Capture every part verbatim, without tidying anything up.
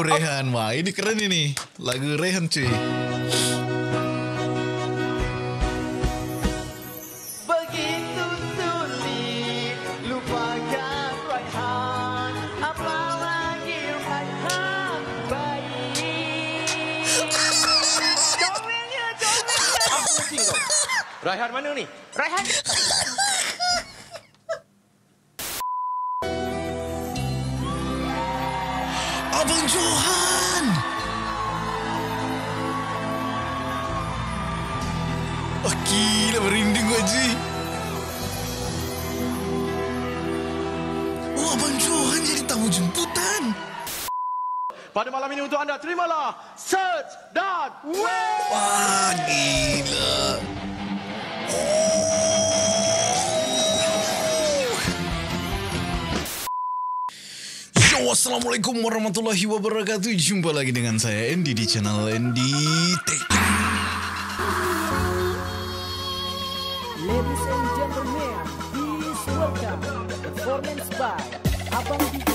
Lagu Raihan. Wah, ini keren ini. Lagu Raihan cuy. Raihan mana ni? Raihan. Abang Johan. Oh, gila merinding gua, Ji. Oh, Abang Johan jadi tamu jemputan. Pada malam ini untuk anda, terimalah Search dan Wait. Wah, gila. Yo, assalamualaikum warahmatullahi wabarakatuh. Jumpa lagi dengan saya Endhy di channel Endhy T K. Ladies and gentlemen, please welcome the performance by Abang T K.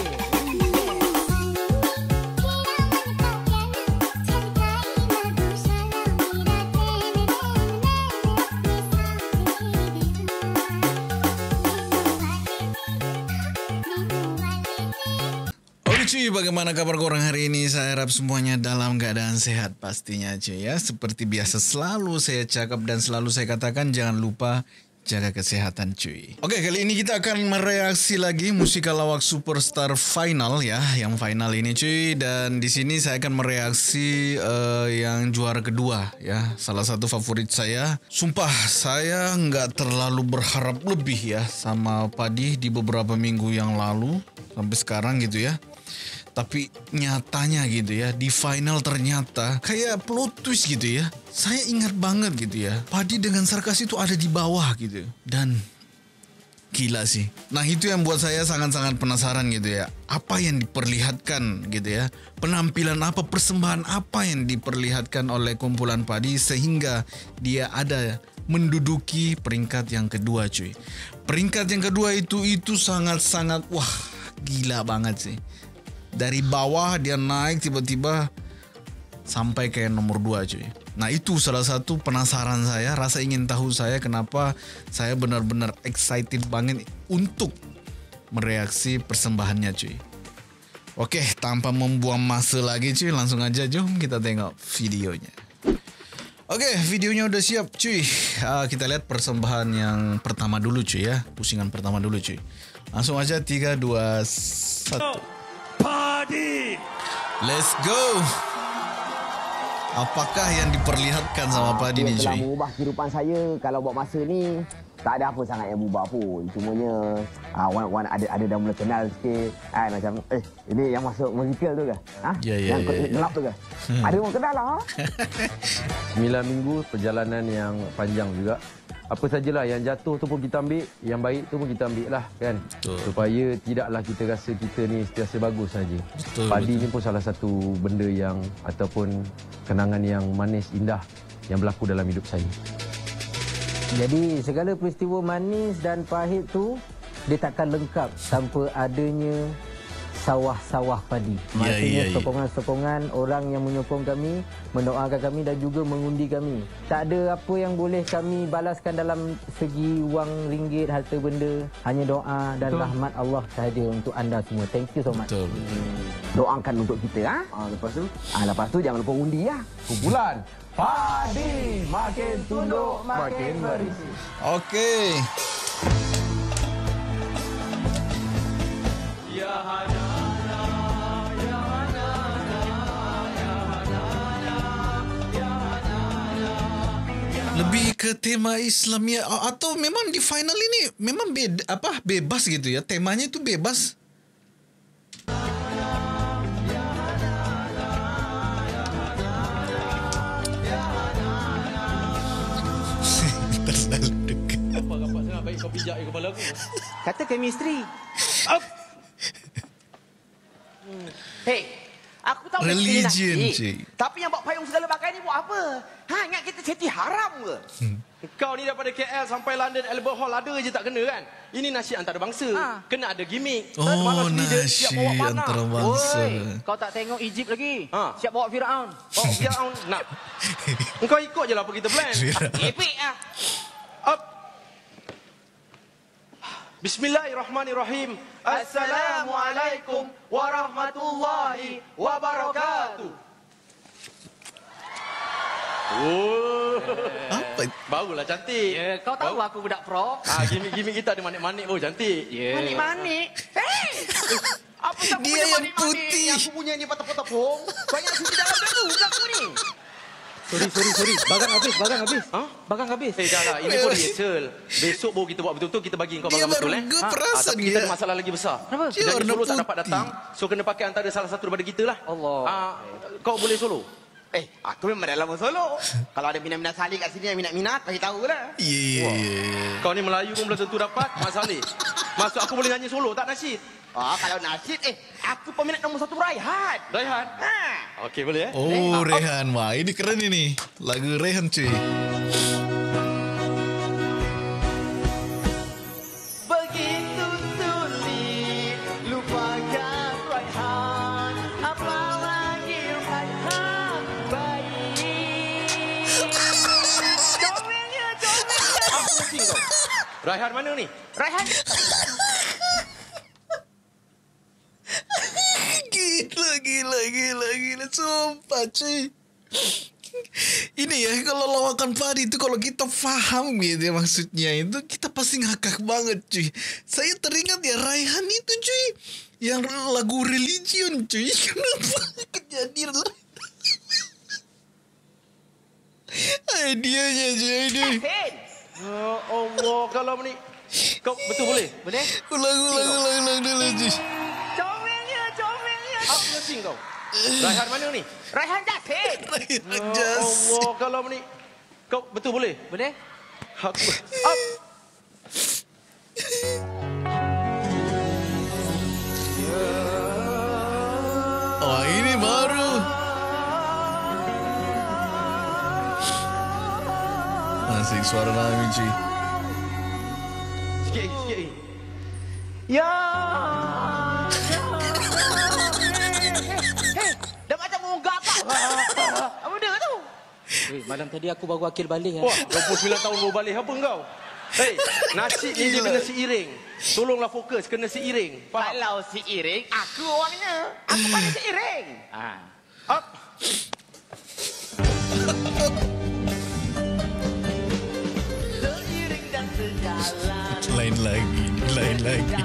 Cuy, bagaimana kabar korang hari ini? Saya harap semuanya dalam keadaan sehat pastinya cuy ya. Seperti biasa selalu saya cakap dan selalu saya katakan, jangan lupa jaga kesehatan cuy. Oke, kali ini kita akan mereaksi lagi Muzikal Lawak Superstar Final ya, yang final ini cuy. Dan di sini saya akan mereaksi uh, yang juara kedua ya, salah satu favorit saya. Sumpah saya nggak terlalu berharap lebih ya sama Padi di beberapa minggu yang lalu sampai sekarang gitu ya. Tapi nyatanya gitu ya, di final ternyata kayak plot twist gitu ya. Saya ingat banget gitu ya, Padi dengan Sarkas itu ada di bawah gitu. Dan gila sih. Nah, itu yang buat saya sangat-sangat penasaran gitu ya. Apa yang diperlihatkan gitu ya, penampilan apa, persembahan apa yang diperlihatkan oleh kumpulan Padi sehingga dia ada menduduki peringkat yang kedua cuy. Peringkat yang kedua itu itu sangat-sangat wah, gila banget sih. Dari bawah dia naik tiba-tiba sampai ke nomor dua cuy. Nah, itu salah satu penasaran saya, rasa ingin tahu saya, kenapa saya benar-benar excited banget untuk mereaksi persembahannya cuy. Oke, tanpa membuang masa lagi cuy, langsung aja jom kita tengok videonya. Oke, videonya udah siap cuy. Uh, kita lihat persembahan yang pertama dulu cuy ya, pusingan pertama dulu cuy. Langsung aja tiga, dua, satu. Padi. Let's go. Apakah yang diperlihatkan sama Padi ni cuy? Telah berubah kehidupan saya. Kalau buat masa ni tak ada apa sangat yang berubah pun. Cumanya ah, orang-orang ada ada dah mula kenal sikit kan, macam eh ini yang masuk musical tu ke? Ha? Ya ya. Yang gelap tu ke? Hmm. Ada orang kenal lah. sembilan minggu perjalanan yang panjang juga. Apa sajalah yang jatuh tu pun kita ambil, yang baik tu pun kita ambil lah kan. Betul. Supaya tidaklah kita rasa kita ni sentiasa bagus saja. Padi betul. Ni pun salah satu benda yang ataupun kenangan yang manis indah yang berlaku dalam hidup saya. Jadi segala peristiwa manis dan pahit tu dia takkan lengkap tanpa adanya sawah-sawah padi. Maksudnya yeah, yeah, sokongan-sokongan yeah. orang yang menyokong kami, mendoakan kami dan juga mengundi kami. Tak ada apa yang boleh kami balaskan dalam segi wang, ringgit, harta benda. Hanya doa dan betul. Rahmat Allah sahaja untuk anda semua. Thank you so much. Betul. Doakan untuk kita. Ha? Ha, lepas tu? Ha, lepas tu jangan lupa undi lah. Ya? Kumpulan Padi makin tunduk, makin berisi. Okey. Ya hana. Lebih ke tema Islam ya, atau memang di final ini memang be, apa bebas gitu ya, temanya itu bebas. Terlalu dekat. Apa-apa sangat baik kau pijak kepala aku. Kata chemistry. Hey. Aku tahu religion, eh, tapi yang buat payung segala bagai ni buat apa? Ha, ingat kita seti haram ke? Hmm. Kau ni daripada K L sampai London Albert Hall ada je tak kena kan? Ini nasi antarabangsa. Ha. Kena ada gimmick. Oh, malam nasi antarabangsa. Oi, kau tak tengok Egypt lagi. Ha. Siap bawa Firaun. Bawa Firaun nak. Kau ikut je lah apa kita plan. Epic ah. Up. Bismillahirrahmanirrahim. Assalamualaikum warahmatullahi wabarakatuh. Oh. Apa? Barulah cantik. Ya, kau tahu Baru. aku budak pro. Ah, gimik-gimik kita ada manik-manik baru cantik. Ya. Yeah. Manik-manik. Hey! Apa tak punya manik-manik yang aku punya ni patah-patah-pong. Banyak aku di dalam dulu kat aku ni. Sorry, sorry, sorry. Bagang habis, bagang habis. Ha? Bagang habis. Eh, dah lah. Ini pun rehearsal. Besok baru kita buat betul-betul, kita bagi kau bagang betul, eh. Ha? Ah, tapi kita ada masalah lagi besar. Kenapa? Dari Solo tak dapat datang. So, kena pakai antara salah satu daripada kita lah. Allah. Ah, kau boleh Solo? Eh, aku memang dah lama Solo. Kalau ada minat-minat salih kat sini yang minat-minat, bagi tahulah. Yeah. Wow. Kau ni Melayu pun belum tentu dapat, Mas Salih. Maksud aku boleh nyanyi Solo, tak nasyid? Ah, kalau nasyid, eh, aku peminat nombor satu Raihan. Raihan? Ha. Okey, boleh eh? Oh, Raihan. Wah, ini keren ini. Lagu Raihan, cuy. Raihan mana ni? Raihan. Gila, gila, gila, gila. Sumpah, cuy. Ini ya, kalau lawakan Padi itu, kalau kita faham gitu ya, maksudnya itu, kita pasti ngakak banget, cuy. Saya teringat ya, Raihan itu, cuy. Yang lagu religion, cuy. Kenapa kejadian lah. Ideanya, cuy. Ideanya. Ya Allah, kalau ni kau betul boleh? Boleh? Ulang, ulang, ulang, ulang dulu, Ji. Comengnya, comengnya. Apa nasi kau? Raihan mana ni? Raihan Jasin. Raihan Jasin. Ya Allah, kalau ni kau betul boleh? Boleh? Aku. Up. Oh, ini baru. Asik suara nami, cuy. Sikit, sikit. Ya. Hei, dah macam munggah apa? Apa benda tu? Weh, malam tadi aku baru akil balik. Wah, dua puluh sembilan tahun baru balik. Apa engkau? Hei, nasi ni dia kena seiring. Tolonglah fokus, kena seiring. Faham? Kalau seiring, aku orangnya. Aku pandai seiring. Ha. Up. Lain lagi, lain lagi.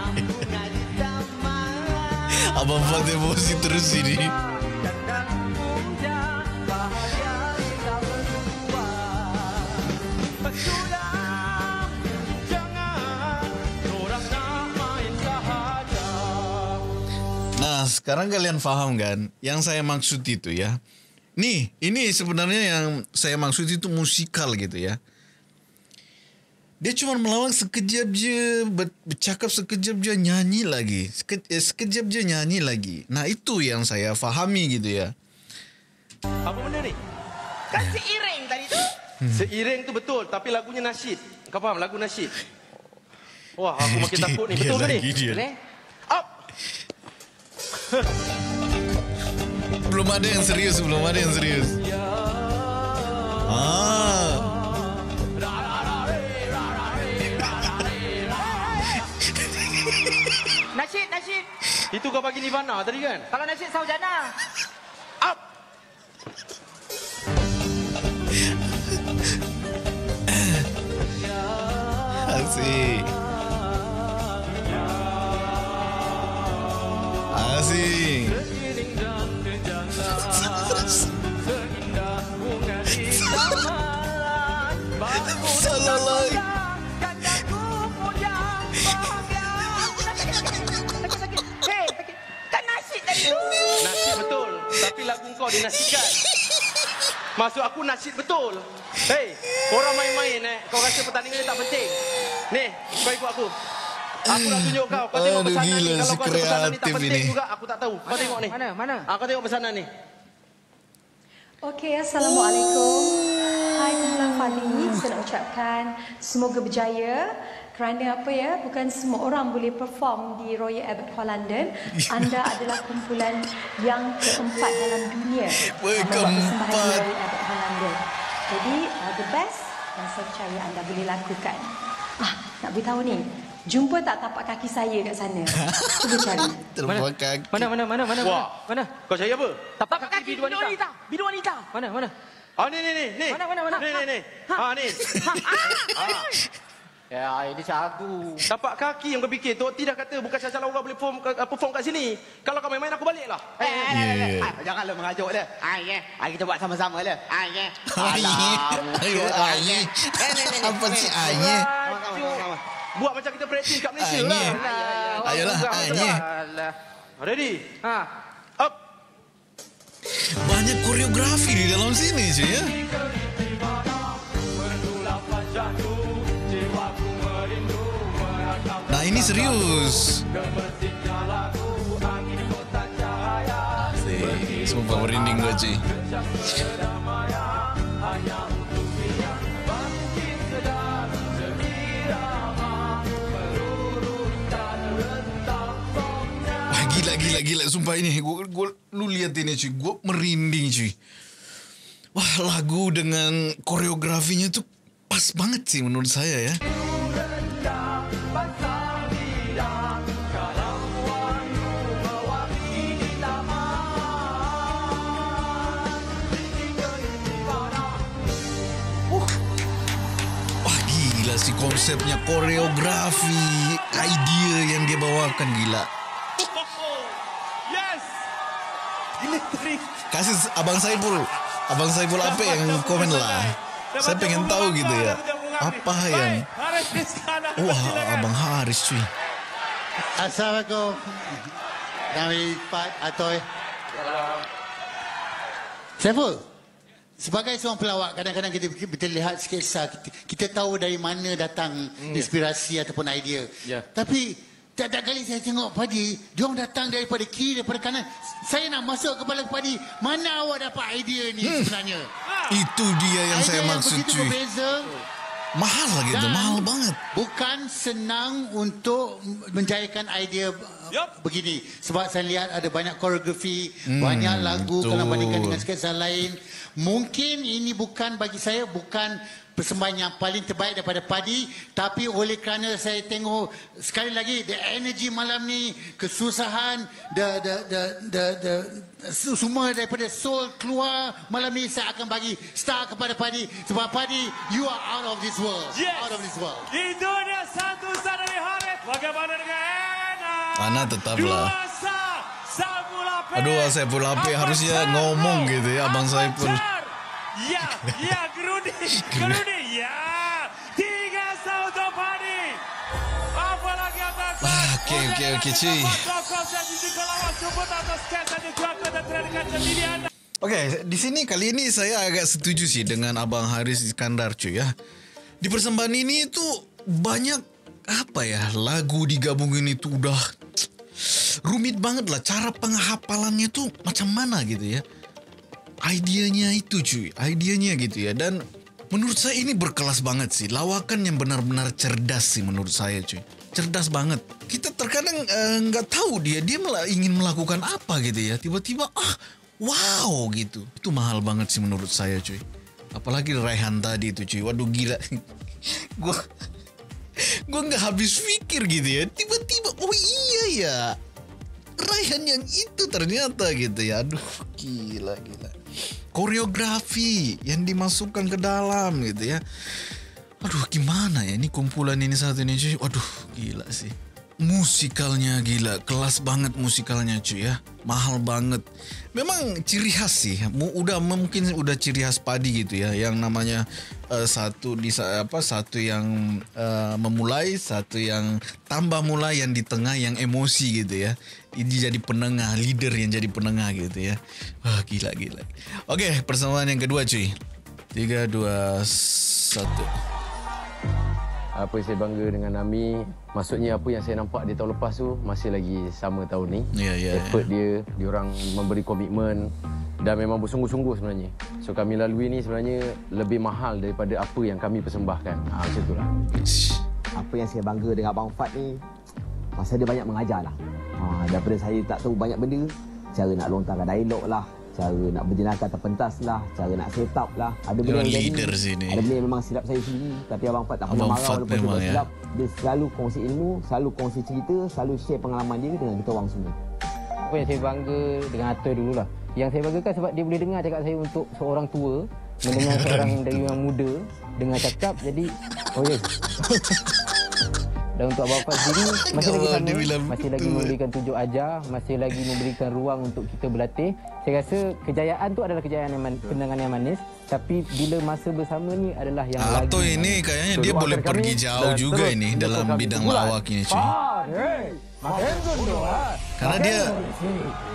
Abang buat emosi terus ini. Nah, sekarang kalian paham kan? Yang saya maksud itu ya. Nih, ini sebenarnya yang saya maksud itu musikal gitu ya. Dia cuma melawak sekejap je, bercakap sekejap je, nyanyi lagi. Seke, eh, sekejap je nyanyi lagi. Nah, itu yang saya fahami gitu ya. Apa benda ni? Kan seiring tadi tu. Hmm. Seiring tu betul, tapi lagunya nasyid. Kau faham lagu nasyid? Wah, aku makin takut ni. Betul ke ni? Boleh? Up! Belum ada yang serius, belum ada yang serius. Ah. Nasyid, nasyid. Itu kau bagi Nirvana tadi kan? Kalau nasyid Saujana. Up. Asik. Asik. Salah lagi. Nasyid betul, tapi lagu kau dinasikan. Maksud aku nasyid betul. Hei, korang main-main eh. Kau rasa pertandingan tak penting. Ni, kau ikut aku. Aku nak tunjuk kau. Kau tengok pesanan ni. Kalau kau tengok pesanan ni tak penting juga, aku tak tahu. Kau tengok ni. Mana, mana? Kau tengok pesanan ni. Okey, Assalamualaikum. I Kumpulan Padi saya nak ucapkan semoga berjaya. Kerana apa ya, bukan semua orang boleh perform di Royal Albert Hall London. Anda adalah kumpulan yang keempat dalam dunia. Keempat. Jadi, uh, the best yang saya percaya anda boleh lakukan. Ah, nak beritahu ni, jumpa tak tapak kaki saya kat sana? Cuba cari. Terbuang kaki. Mana, mana, mana, mana, mana? Mana? Kau cari apa? Tapak kaki bidu wanita. Bidu wanita. Mana, mana? Ah, ni, ni, ni. Mana, mana, mana? Ni, ni, ni. Ah, ni. Ya, ini satu. Tapak kaki yang kau fikir. Tok T dah kata bukan salah-salah orang boleh perform, perform kat sini. Kalau kau main-main aku baliklah. Eh, yeah. ah, janganlah mengajuk dia. Ah, ya. Yeah. Ah, kita buat sama-sama dia. Ah, ya. Yeah. Ayo, ayo. Apa sih ayo? Buat macam kita praktis kat Malaysia lah. Ayolah, ayo. Ready? Ha. Up. Banyak koreografi di dalam sini je ya. Nah ini serius. Si, semua merinding gue Ci. Wah gila gila gila sumpah ini. Gue gue lu lihat ini Ci, gue merinding Ci. Wah lagu dengan koreografinya tuh pas banget sih menurut saya ya. Si konsepnya, koreografi, idea yang dia bawakan gila. Yes. Kasih abang Saiful, abang Saiful apa yang komen lah. Saya pengen tahu gitu ya. Apa yang? Wah, abang Haris cuy. Assalamualaikum. Dari Pak Atoy. Saiful. Sebagai seorang pelawak, kadang-kadang kita, kita lihat sketsa, kita, kita tahu dari mana datang mm. inspirasi ataupun idea. Yeah. Tapi, tiap-tiap kali saya tengok Padi, diorang datang daripada kiri, daripada kanan. Saya nak masuk kepala Padi, mana awak dapat idea ni mm. sebenarnya? Itu dia yang idea saya maksud. Idea yang begitu berbeza. Mahal lagi tu, mahal banget. Bukan senang untuk menjayakan idea yep. begini. Sebab saya lihat ada banyak koreografi, mm, banyak lagu betul. Kalau bandingkan dengan sketsa lain. Mungkin ini bukan bagi saya bukan persembahan yang paling terbaik daripada Padi, tapi oleh kerana saya tengok sekali lagi the energy malam ni, kesusahan the the the the, the, the semua daripada soul keluar malam ni, saya akan bagi star kepada Padi sebab Padi you are out of this world. Yes. Out of this world. Di dunia satu sana di Haris. Bagaimana dengan Ana? Ana tetaplah. Aduh, saya pun lapik harusnya ngomong gitu ya, abang saya pun. Ya, ya, gerudi, gerudi, ya. Tiga satu Padi. Apa lagi abang saya? Ah, okay, okay, okay, cuy. Okay, di sini kali ini saya agak setuju sih dengan abang Haris Iskandar cuy ya. Di persembahan ini itu banyak apa ya lagu digabungin itu udah. Rumit banget lah cara penghafalannya tuh macam mana gitu ya. Ideanya itu cuy, ideanya gitu ya. Dan menurut saya ini berkelas banget sih. Lawakan yang benar-benar cerdas sih menurut saya cuy. Cerdas banget. Kita terkadang nggak uh, tahu dia dia malah ingin melakukan apa gitu ya. Tiba-tiba ah wow gitu. Itu mahal banget sih menurut saya cuy. Apalagi Raihan tadi itu cuy. Waduh gila. Gua Gue gak habis pikir gitu ya. Tiba-tiba oh iya ya, Raihan yang itu ternyata gitu ya. Aduh gila gila. Koreografi yang dimasukkan ke dalam gitu ya. Aduh gimana ya ini kumpulan ini satu ini cuy. Waduh gila sih. Musikalnya gila, kelas banget musikalnya cuy ya. Mahal banget. Memang ciri khas sih. Udah mungkin udah ciri khas Padi gitu ya, yang namanya uh, satu di apa satu yang uh, memulai, satu yang tambah mulai, yang di tengah yang emosi gitu ya. Ini jadi penengah, leader yang jadi penengah gitu ya. Wah, gila gila. Oke, persembahan yang kedua cuy. tiga dua satu. Apa yang saya bangga dengan Ami, maksudnya apa yang saya nampak dia tahun lepas tu masih lagi sama tahun ni. Yeah, yeah, effort yeah. dia, dia orang memberi komitmen. Dan memang bersungguh-sungguh sebenarnya. So kami lalui ni sebenarnya lebih mahal daripada apa yang kami persembahkan. Ha, macam itulah. Apa yang saya bangga dengan Abang Fad ni, pasal dia banyak mengajar lah. Ha, daripada saya tak tahu banyak benda, cara nak lontarkan dialog lah, cara nak berjenaka atas pentas lah, cara nak set up lah. Ada benda yang leader sini. Ada benda yang memang silap saya sendiri. Tapi Abang Fad tak pernah marah walaupun dia buat silap. Dia selalu kongsi ilmu, selalu kongsi cerita, selalu share pengalaman dia dengan kita orang semua. Apa yang saya bangga dengan Atul dululah. Yang saya banggakan sebab dia boleh dengar cakap saya untuk seorang tua, mendengar seorang dari yang muda, dengar cakap jadi oh yes. Dan untuk Abang Fad sendiri, masih lagi sama, masih lagi memberikan tunjuk ajar, masih lagi memberikan ruang untuk kita berlatih. Saya rasa kejayaan tu adalah kejayaan yang manis, kenangan yang manis. Tapi bila masa bersama ni adalah yang Ato lagi... Ato ini kayaknya so, dia boleh pergi jauh juga ini dalam bidang lawaknya. Cuy. Karena dia,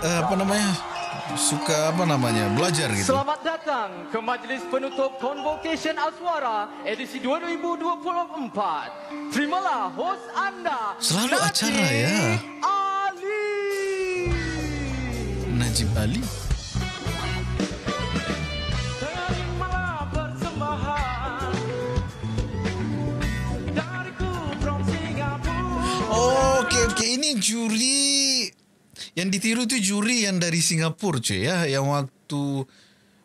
uh, apa namanya... suka apa namanya belajar gitu. Selamat datang ke majlis penutup Convocation Aswara edisi dua ribu dua puluh empat. Terimalah hos anda. Selalu Najib acara ya. Ali. Najib Ali. Terimalah persembahan dariku from Singapura. Oh, okey okey, ini juri. Yang ditiru tu juri yang dari Singapura cuy ya, yang waktu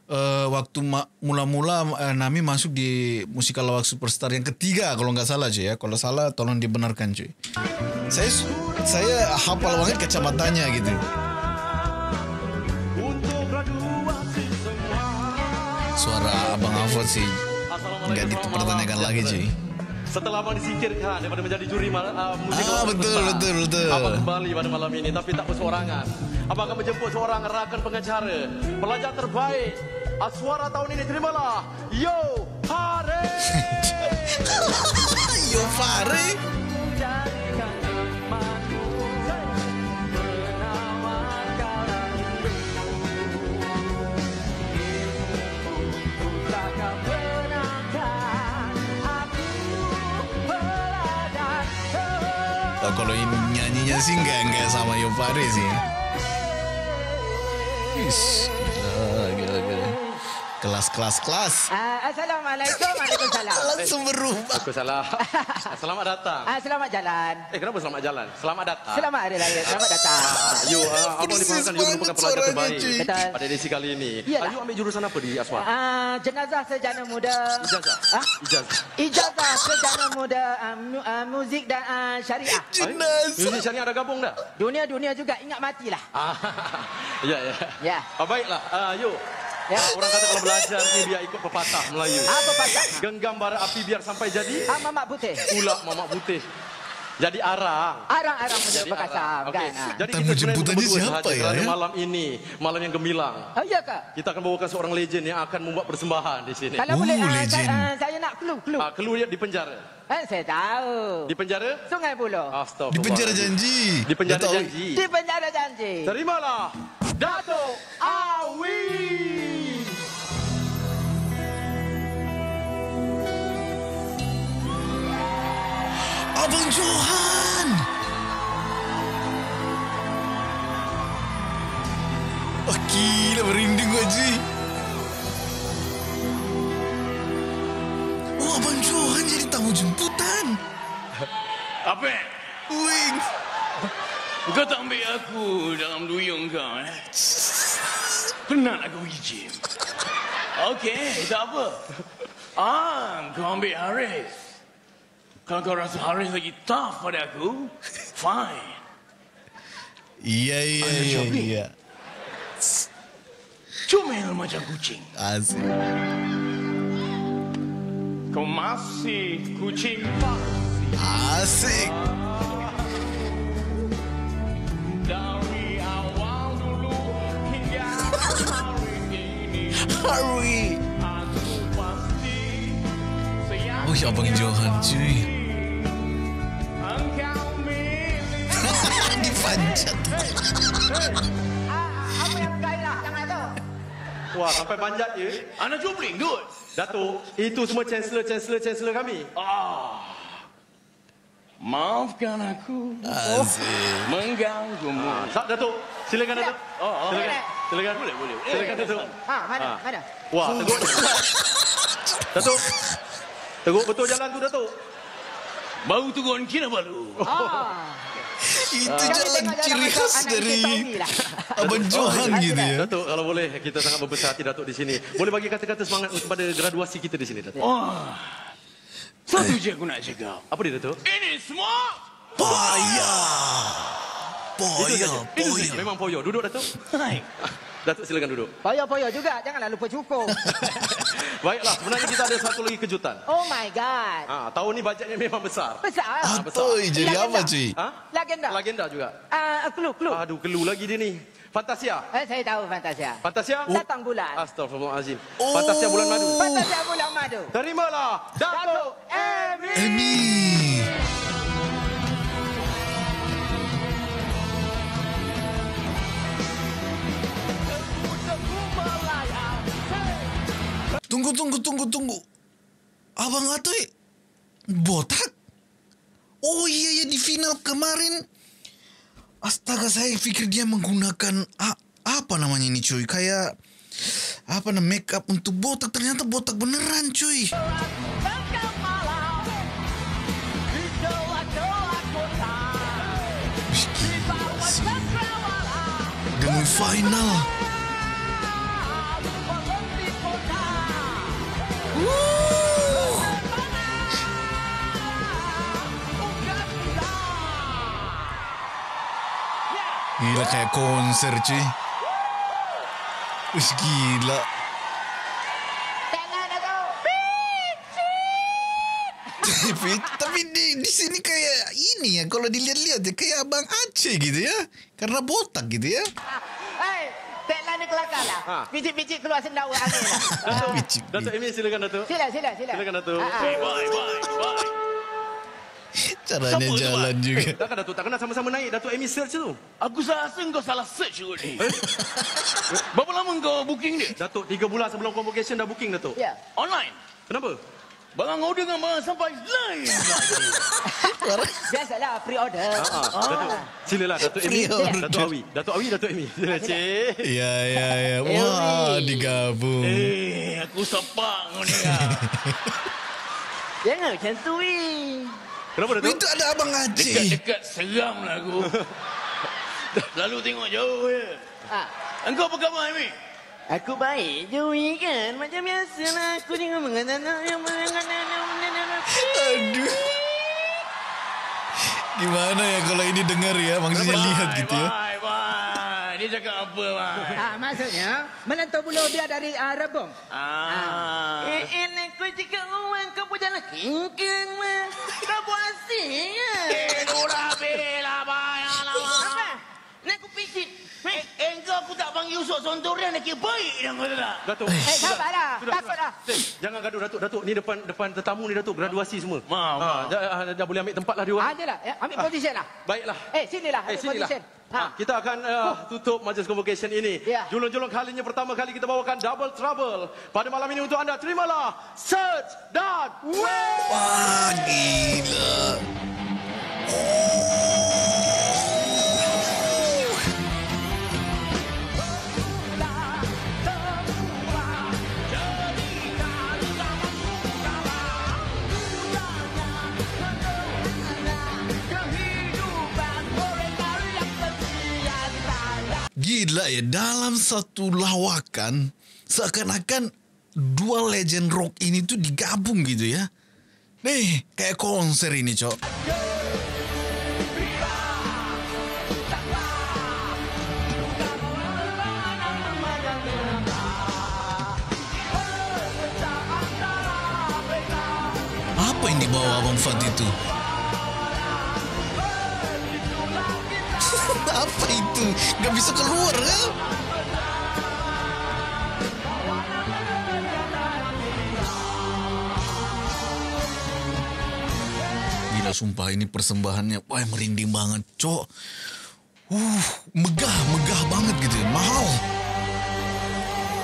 uh, waktu mula-mula uh, Nami masuk di Muzikal Lawak Superstar yang ketiga kalau nggak salah cuy ya. Kalau salah tolong dibenarkan cuy. Saya saya hafal banget kacamatanya gitu. Suara Abang Afod sih nggak dipertanyakan lagi cuy. Setelah abang disingkirkan daripada menjadi juri uh, Muzikal Lawak ah, betul, Superstar, betul, betul. Abang kembali pada malam ini, tapi tak berseorangan. Abang akan menjemput seorang rakan pengacara, pelajar terbaik Aswara tahun ini. Terimalah Yo Haris. Yo Haris. Kalau nyanyinya sih enggak enggak sama Yo Pare sih. Ish, gila, gila. Kelas kelas kelas. Uh, Assalamualaikum, waalaikumsalam. Langsung berubah. Aku salah. Selamat datang. Uh, selamat jalan. Eh kenapa selamat jalan? Selamat datang. Selamat hari raya, selamat datang. Yo, uh, abang diperkenalkan Yo merupakan pelajar terbaik betul pada edisi kali ini. Ayu ambil jurusan apa di Aswara? Uh, jenazah sejana muda. Ijazah. Huh? Ijazah. Ijazah sejana muda uh, mu, uh, muzik dan uh, syariah. Jenazah. Muzik syariah ada gabung dah? Dunia-dunia juga ingat matilah. Ya ya. Ya. Baiklah, uh, Yo. Ya. Orang kata kalau belajar ni biar ikut pepatah Melayu. Ah, pepatah. Genggam bara api biar sampai jadi. Ah, mamak putih. Ulap mamak putih. Jadi arang. Arang-arang menjadi perkasam okay. Kan. Ah. Jadi kita jemputannya siapa ya? Kerana malam ini, malam yang gemilang. Oh ya kak. Kita akan bawakan seorang legend yang akan membuat persembahan di sini. Kalau oh, boleh uh, saya, uh, saya nak clue, clue. Ah, clue dia di penjara. Kan saya tahu. Di penjara? Sungai Buloh. Di penjara janji. Di penjara Dato' janji. Di penjara janji. Terimalah Dato' Awi. Abang Johan. Oh gila merinding gua Ji. Oh Abang Johan jadi tamu jemputan. Apa? Wing. Kau tak ambil aku dalam duyung kau eh. Penat aku pergi gym. Okey, tak apa. Ah, kau ambil Haris. Kalau kau rasa Haris lagi tough pada aku, fine. Iya, iya, iya, iya. Cumel macam kucing. Asyik. Kau masih kucing pasti. Asyik. Dari awal dulu hingga hari ini. Hari. Aku pasti. Oh, Abang Johan cuy. Panjat. Apa yang kalah tangan tu? Wah, sampai panjat je. Anak jubling, dude. Datuk, itu semua chancellor-chancellor-chancellor kami. Ah. Maafkan aku. Asyik. Mengganggumu. Datuk, silakan Datuk. Silakan. Silakan. Boleh, boleh. Silakan, Dato'. Ha, mana? Ha. Mana? Wah, teguk. Dato'. Teguk betul jalan tu, Dato'. Bau tugon Kinabalu. Ah. Itu jalan ciri khas dari Abang Johan gitu ya. Dato', kalau boleh, kita sangat berbesar hati Dato' di sini. Boleh bagi kata-kata semangat kepada graduasi kita di sini, Dato'. Wah. Satu je aku nak cakap. Apa dia, Dato'? Ini semua payah. Poyo, poyo. Memang poyo. Duduk, Dato'. Dato', silakan duduk. Poyo-poyo juga. Janganlah lupa cukup. Baiklah, sebenarnya kita ada satu lagi kejutan. Oh my God. Ha, tahun ni bajetnya memang besar. Besar? Ha, besar. Atau jadi apa, cik? Ha? Legenda. Legenda juga. Uh, clue, clue. Aduh, clue lagi dia ni. Fantasia. Eh, saya tahu Fantasia. Fantasia? Oh. Datang bulan. Astaghfirullahaladzim. Oh. Fantasia bulan madu. Fantasia bulan madu. Terimalah Dato' Emmy. Emmy. Tunggu, tunggu, tunggu, tunggu. Abang Atoy botak? Oh iya, ya di final kemarin. Astaga, saya pikir dia menggunakan... A, apa namanya ini, cuy? Kayak... Apa namanya, make up untuk botak. Ternyata botak beneran, cuy. Demi final. Gila kayak konser, cuy. Ush, gila. Tangan aku. Tapi, tapi di, di sini kayak ini ya. Kalau dilihat-lihat ya kayak Abang Aceh gitu ya. Karena botak gitu ya. Hei, teklan ni kelakar lah. Bicik-bicik keluar sendawa angin lah. Dato' Emmy, silakan Dato'. Sila, sila, sila. Silakan Dato'. Bye, bye, bye. Caranya sama jalan tu, juga. Eh, takkan Dato', tak kena sama-sama naik Dato' Emmy search tu. Aku rasa kau salah search kot ni. Eh? Berapa lama kau booking dia? Dato', tiga bulan sebelum convocation dah booking, Dato'. Ya. Online? Kenapa? Barang order dengan barang sampai lain. Biasalah, pre-order. Ah, ah. Dato', silalah Dato' Emmy. Dato' Awi. Dato' Awi, Dato' Emmy. Sila, cik. Ya, ya, ya. Wah, digabung. Eh, aku sepak kau ni. Jangan macam tu, weh. Kenapa, Dato'? Itu ada Abang Aceh. Dekat-dekat seramlah aku. Lalu tengok jauh je. Ha. Engkau apa khabar, Emmy? Aku baik je, kan? Macam biasalah aku tengok mengatakan... Aduh. Gimana ya kalau ini dengar ya? Maksudnya bye, lihat bye, gitu ya. Bye, bye. Dia cakap apa, bye? Ha, maksudnya, menentu bulu dia dari uh, rebung. Ah. Eh, eh, aku cakap orang kau pun jalan kengkeng, mah. Kau buat asing, ya? Eh, kurang belah, bayar lah. Apa? Nak aku picit. Eh, engkau aku tak panggil usut sontorian, lagi baik dah kau tak? Dato'. Eh, sabarlah. Takutlah. Jangan gaduh, Dato'. Dato', ni depan depan tetamu ni, Dato'. Graduasi semua. Ma, ma. Dah boleh ambil tempat lah dia orang. Ada lah. Ambil position lah. Baiklah. Eh, sinilah. Ambil position. Kita akan tutup majlis convocation ini. Julung-julung kalinya pertama kali kita bawakan Double Trouble pada malam ini untuk anda. Terimalah Search dan Wait. Wah, gila. Gila ya, dalam satu lawakan seakan-akan dua legend rock ini tuh digabung gitu ya. Nih, kayak konser ini, Cok. Apa yang dibawa Abang Fat itu? Apa itu? Gak bisa keluar kan? Gila sumpah ini persembahannya. Wah merinding banget cok. Uh, megah, megah banget gitu. Mahal.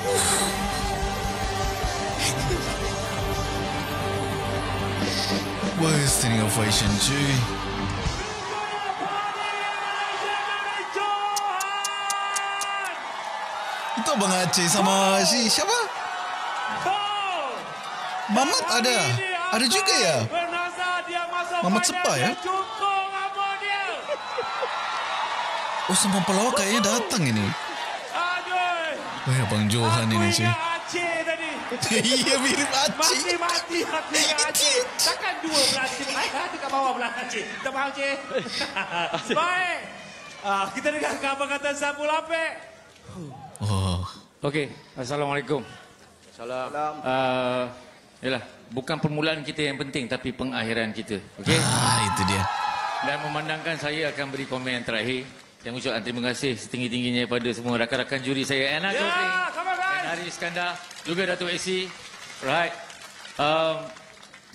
Uh. Wah standing ovation cuy. mengaji sama si siapa? Mamat ada. Ada juga ya? Mamat Sepa ya? Oh, semua pelawak kayaknya datang ini. Wah, oh, Abang Johan ini sih. Iya, mirip Aci. Mati-mati hatinya Aci. Takkan dua belah Aci. Dekat bawah belah Aci. Kita paham, Aci. Baik. Ah, kita dengarkan apa kata Sabu Lape. Oh. Okey. Assalamualaikum. Salam. Uh, yalah, bukan permulaan kita yang penting, tapi pengakhiran kita. Okey? Ah, itu dia. Dan memandangkan saya akan beri komen terakhir. Saya mengucapkan terima kasih setinggi-tingginya kepada semua rakan-rakan juri saya. Enak, Johan. Yeah, come on, guys. Haris Iskandar. Juga Dato' Emmy. Right. Um,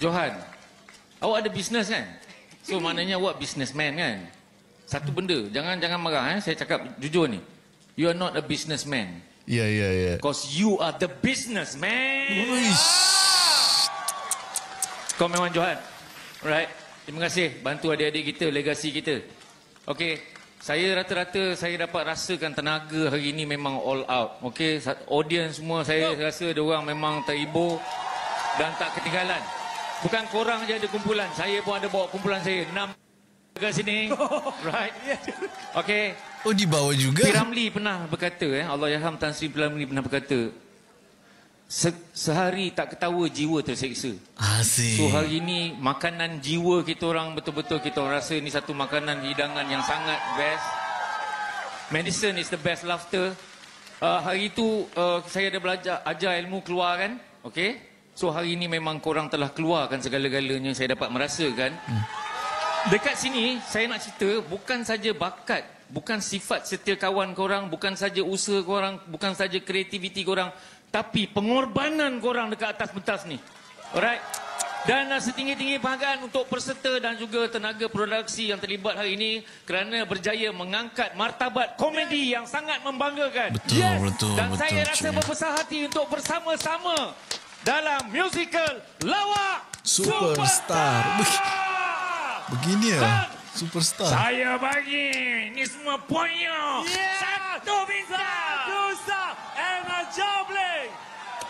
Johan, awak ada bisnes kan? So, maknanya awak businessman kan? Satu benda, jangan jangan marah eh. Saya cakap jujur ni. You are not a businessman. Ya yeah, ya yeah, ya. Yeah. Cause you are the businessman. Uish. Kau memang Johan. Alright. Terima kasih bantu adik-adik kita, legasi kita. Okey. Saya rata-rata saya dapat rasakan tenaga hari ini memang all out. Okey, audience semua saya rasa diorang memang terhibur dan tak ketinggalan. Bukan korang je ada kumpulan, saya pun ada bawa kumpulan saya. enam ke sini, right? Okay. Oh, dibawa juga. P. Ramli pernah berkata, eh, Allahyarham Tan Sri P. Ramli pernah berkata, Se sehari tak ketawa jiwa terseksa. Asyik. So hari ini makanan jiwa kita orang betul-betul kita orang rasa ni satu makanan hidangan yang sangat best. Medicine is the best laughter. Uh, hari itu uh, saya ada belajar ajar ilmu keluar kan, okay? So hari ini memang korang telah keluarkan segala-galanya yang saya dapat merasakan. Hmm. Dekat sini, saya nak cerita bukan saja bakat, bukan sifat setia kawan korang, bukan saja usaha korang, bukan saja kreativiti korang, tapi pengorbanan korang dekat atas pentas ni. Alright? Dan setinggi-tinggi penghargaan untuk peserta dan juga tenaga produksi yang terlibat hari ini kerana berjaya mengangkat martabat komedi yang sangat membanggakan. Betul, yes. betul, dan betul. Dan saya betul, rasa berbesar hati untuk bersama-sama dalam musikal Lawak Superstar. Superstar. Begini ya, superstar. Saya bagi, ini semua poinnya. Yeah. Satu bintang. Satu sah, Emma Jobling.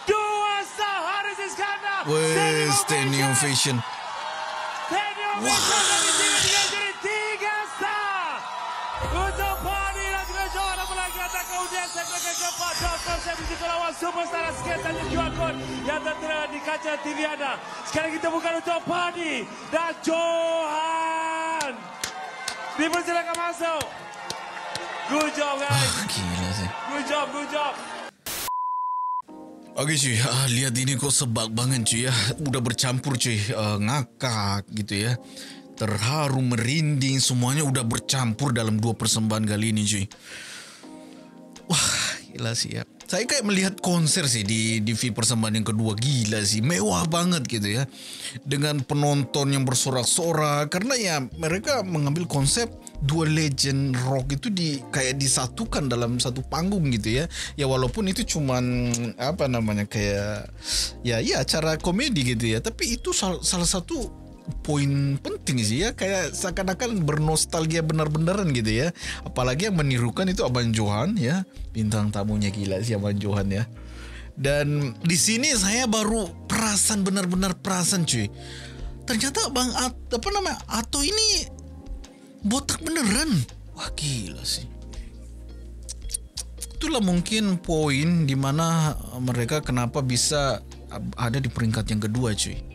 Dua sah, Haris Iskandar. Weh, stand new fashion. Stand new fashion, dan di sini dia jadi tiga sah. Untuk Padi dan juga Johan, apa lagi datang ke ujian. Saya berikan kepada Doktor Saya Muzikal Lawak Superstar sekian saja Q R Code yang tertera di kaca T V anda. Sekarang kita buka untuk Padi dan Johan. Dipersilakan masuk. Good job guys. Ah, gila sih. Good job, good job. Oke cuy, ah, lihat ini kok sebab banget cuy ya. Udah bercampur cuy, uh, ngakak gitu ya. Terharu, merinding, semuanya udah bercampur dalam dua persembahan kali ini cuy. Wah, gila sih ya. Saya kayak melihat konser sih di di persembahan yang kedua, gila sih, mewah banget gitu ya, dengan penonton yang bersorak-sorak karena ya mereka mengambil konsep dua legend rock itu di kayak disatukan dalam satu panggung gitu ya, ya walaupun itu cuman apa namanya kayak ya ya acara komedi gitu ya, tapi itu sal salah satu poin penting sih ya, kayak seakan-akan bernostalgia benar-benaran gitu ya, apalagi yang menirukan itu Abang Johan ya, bintang tamunya gila sih Abang Johan ya. Dan di sini saya baru perasan benar-benar perasan cuy, ternyata Bang At, apa namanya Ato ini botak beneran, wah gila sih. Itulah mungkin poin dimana mereka kenapa bisa ada di peringkat yang kedua cuy.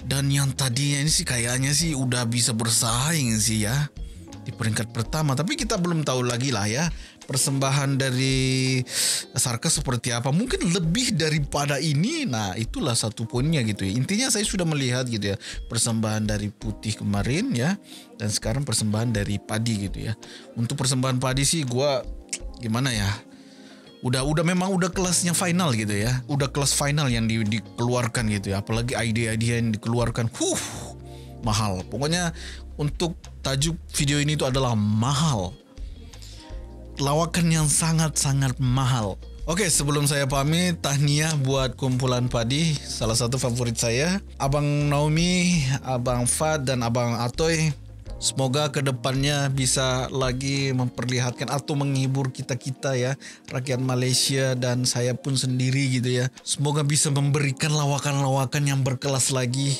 Dan yang tadinya ini sih kayaknya sih udah bisa bersaing sih ya di peringkat pertama, tapi kita belum tahu lagi lah ya persembahan dari Sarkas seperti apa, mungkin lebih daripada ini. Nah itulah satu poinnya gitu ya, intinya saya sudah melihat gitu ya persembahan dari Putih kemarin ya, dan sekarang persembahan dari Padi gitu ya. Untuk persembahan Padi sih gua gimana ya, Udah udah memang udah kelasnya final gitu ya. Udah kelas final yang di, dikeluarkan gitu ya. Apalagi idea-idea yang dikeluarkan. Huh, mahal. Pokoknya untuk tajuk video ini itu adalah mahal. Lawakan yang sangat-sangat mahal. Oke, sebelum saya pamit, tahniah buat kumpulan Padi. Salah satu favorit saya. Abang Naomi, Abang Fad, dan Abang Atoy. Semoga kedepannya bisa lagi memperlihatkan atau menghibur kita-kita ya, rakyat Malaysia dan saya pun sendiri gitu ya. Semoga bisa memberikan lawakan-lawakan yang berkelas lagi.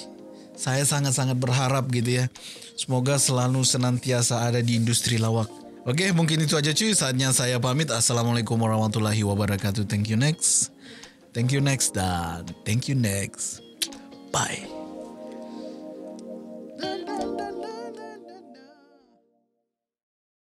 Saya sangat-sangat berharap gitu ya. Semoga selalu senantiasa ada di industri lawak. Oke, mungkin itu aja cuy. Saatnya saya pamit. Assalamualaikum warahmatullahi wabarakatuh. Thank you next. Thank you next dan thank you next. Bye.